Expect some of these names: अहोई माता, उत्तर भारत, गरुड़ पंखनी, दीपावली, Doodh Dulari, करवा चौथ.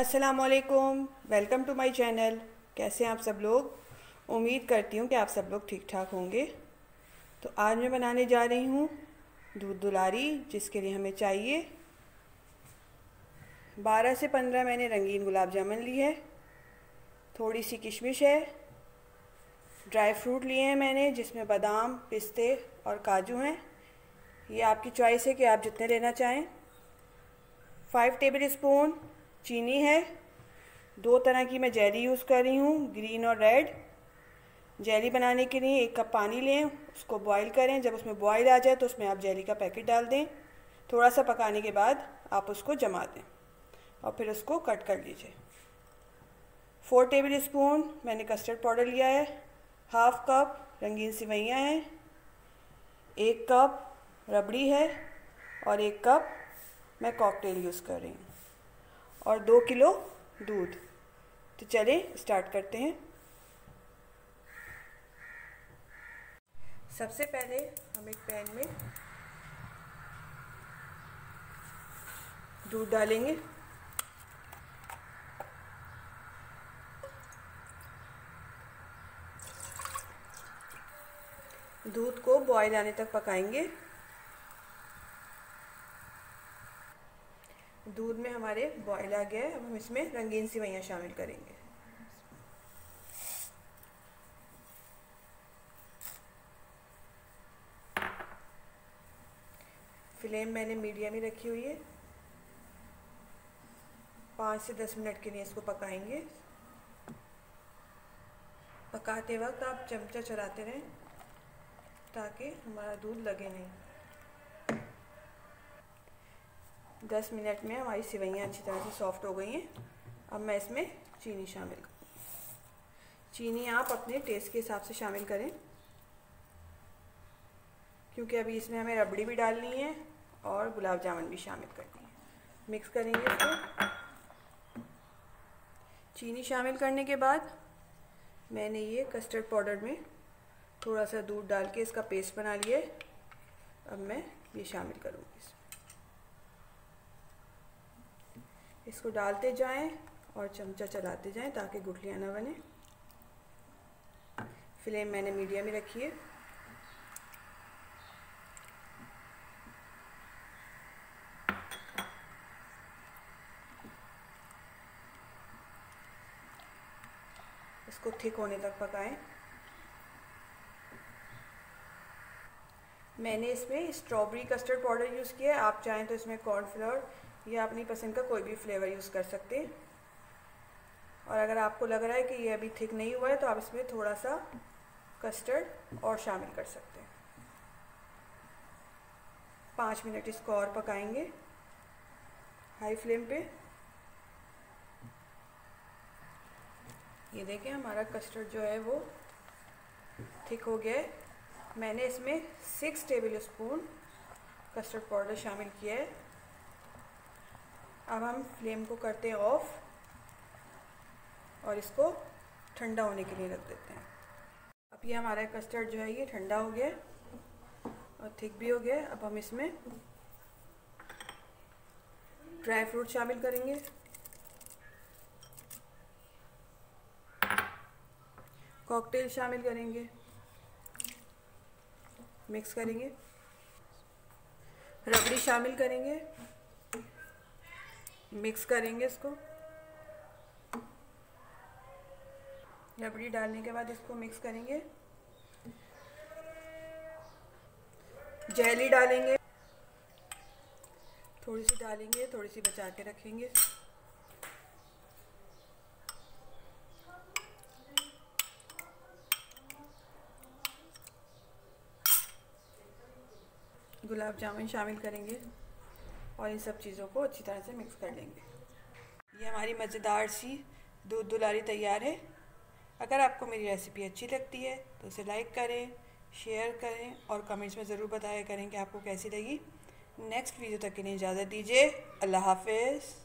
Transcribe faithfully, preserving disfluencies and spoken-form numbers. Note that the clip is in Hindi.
अस्सलामुअलैकुम, वेलकम टू माय चैनल। कैसे हैं आप सब लोग? उम्मीद करती हूँ कि आप सब लोग ठीक ठाक होंगे। तो आज मैं बनाने जा रही हूँ दूध दुलारी, जिसके लिए हमें चाहिए बारह से पंद्रह मैंने रंगीन गुलाब जामुन ली है, थोड़ी सी किशमिश है, ड्राई फ्रूट लिए हैं मैंने जिसमें बादाम, पिस्ते और काजू हैं। ये आपकी चॉइस है कि आप जितने लेना चाहें। फाइव टेबल स्पून चीनी है। दो तरह की मैं जेली यूज़ कर रही हूँ, ग्रीन और रेड। जेली बनाने के लिए एक कप पानी लें, उसको बॉईल करें। जब उसमें बॉईल आ जाए तो उसमें आप जेली का पैकेट डाल दें। थोड़ा सा पकाने के बाद आप उसको जमा दें और फिर उसको कट कर लीजिए। फोर टेबल स्पून मैंने कस्टर्ड पाउडर लिया है, हाफ कप रंगीन सिवैयाँ हैं, एक कप रबड़ी है और एक कप मैं कॉकटेल यूज़ कर रही हूँ और दो किलो दूध। तो चलें स्टार्ट करते हैं। सबसे पहले हम एक पैन में दूध डालेंगे। दूध को बॉईल आने तक पकाएंगे। दूध में हमारे बॉयल आ गया है, अब हम इसमें रंगीन सिवैयाँ शामिल करेंगे। फ्लेम मैंने मीडियम ही रखी हुई है। पाँच से दस मिनट के लिए इसको पकाएंगे। पकाते वक्त आप चमचा चलाते रहें ताकि हमारा दूध लगे नहीं। दस मिनट में हमारी सिवैयाँ अच्छी तरह से सॉफ्ट हो गई हैं। अब मैं इसमें चीनी शामिल करूँ। चीनी आप अपने टेस्ट के हिसाब से शामिल करें, क्योंकि अभी इसमें हमें रबड़ी भी डालनी है और गुलाब जामुन भी शामिल करनी है। मिक्स करेंगे इसको। चीनी शामिल करने के बाद मैंने ये कस्टर्ड पाउडर में थोड़ा सा दूध डाल के इसका पेस्ट बना लिया है। अब मैं ये शामिल करूँगी इसमें। इसको डालते जाएं और चमचा चलाते जाएं ताकि गुठलियाँ ना बने। फ्लेम मैंने मीडियम ही रखी है। इसको थिक होने तक पकाएं। मैंने इसमें स्ट्रॉबेरी कस्टर्ड पाउडर यूज़ किया है। आप चाहें तो इसमें कॉर्नफ्लोर या अपनी पसंद का कोई भी फ्लेवर यूज़ कर सकते हैं। और अगर आपको लग रहा है कि ये अभी थिक नहीं हुआ है तो आप इसमें थोड़ा सा कस्टर्ड और शामिल कर सकते हैं। पाँच मिनट इसको और पकाएंगे हाई फ्लेम पे। ये देखें हमारा कस्टर्ड जो है वो थिक हो गया है। मैंने इसमें six tablespoon custard powder शामिल किया है। अब हम फ्लेम को करते हैं ऑफ और इसको ठंडा होने के लिए रख देते हैं। अब ये हमारा कस्टर्ड जो है ये ठंडा हो गया और थिक भी हो गया। अब हम इसमें ड्राई फ्रूट शामिल करेंगे। कॉकटेल शामिल करेंगे। मिक्स करेंगे। रबड़ी शामिल करेंगे। मिक्स करेंगे इसको। रबड़ी डालने के बाद इसको मिक्स करेंगे। जेली डालेंगे, थोड़ी सी डालेंगे, थोड़ी सी बचा के रखेंगे। गुलाब जामुन शामिल करेंगे और इन सब चीज़ों को अच्छी तरह से मिक्स कर लेंगे। ये हमारी मज़ेदार सी दूध दुलारी तैयार है। अगर आपको मेरी रेसिपी अच्छी लगती है तो उसे लाइक करें, शेयर करें और कमेंट्स में ज़रूर बताया करें कि आपको कैसी लगी। नेक्स्ट वीडियो तक के लिए इजाज़त दीजिए। अल्लाह हाफ़िज़।